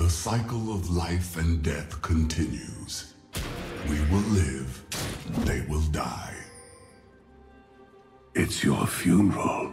The cycle of life and death continues. We will live, they will die. It's your funeral.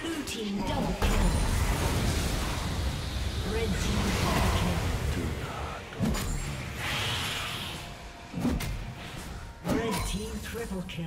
Blue team double kill. Red team double kill. Do not. Red team Triple kill.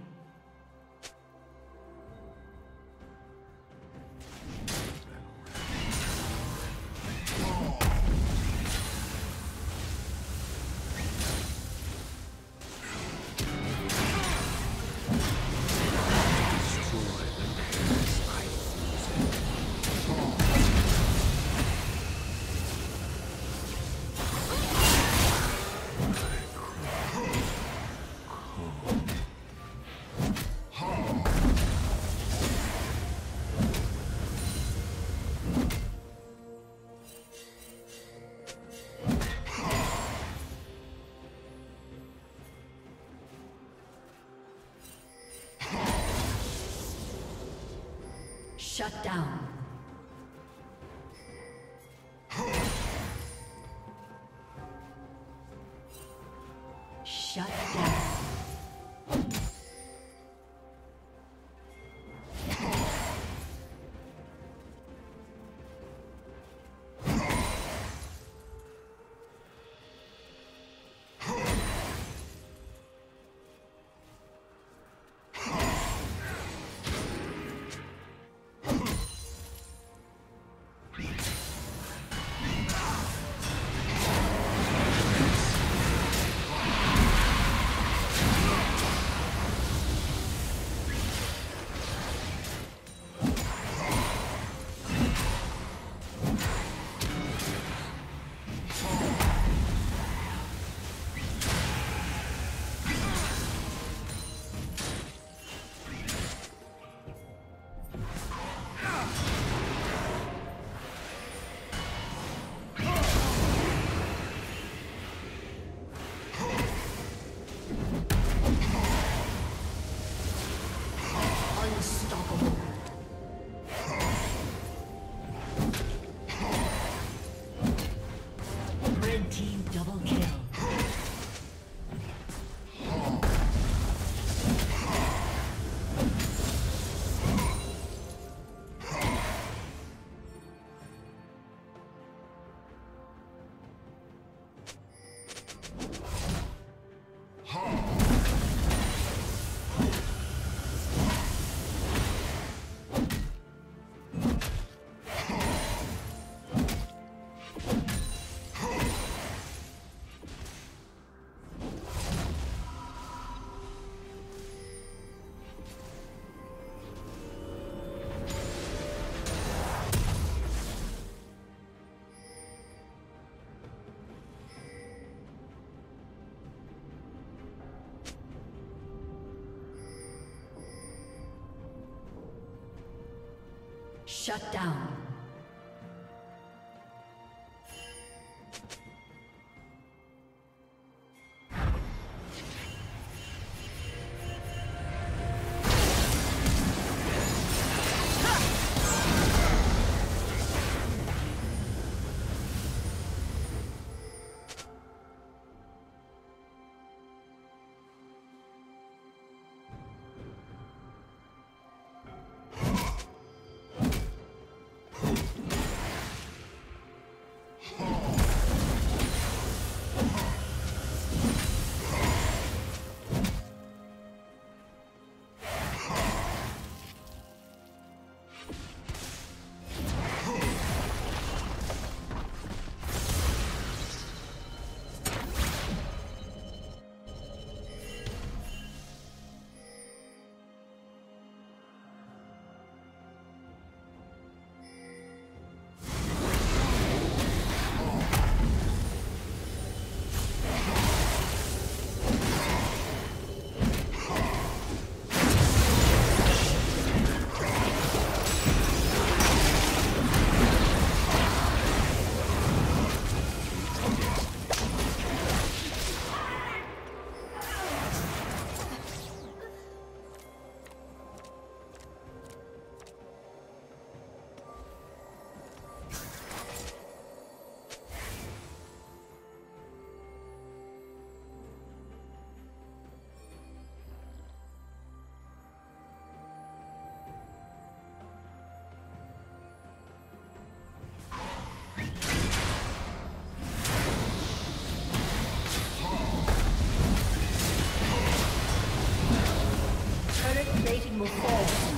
Shut down. Shut down. Shut down. plating will fall.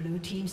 Blue team's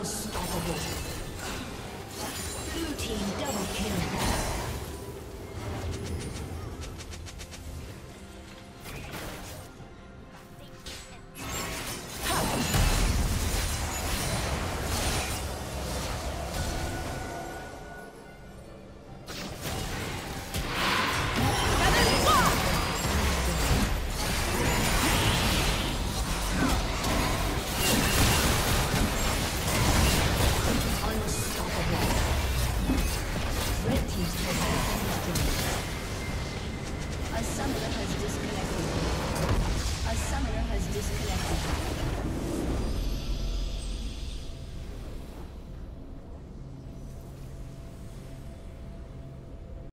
Unstoppable.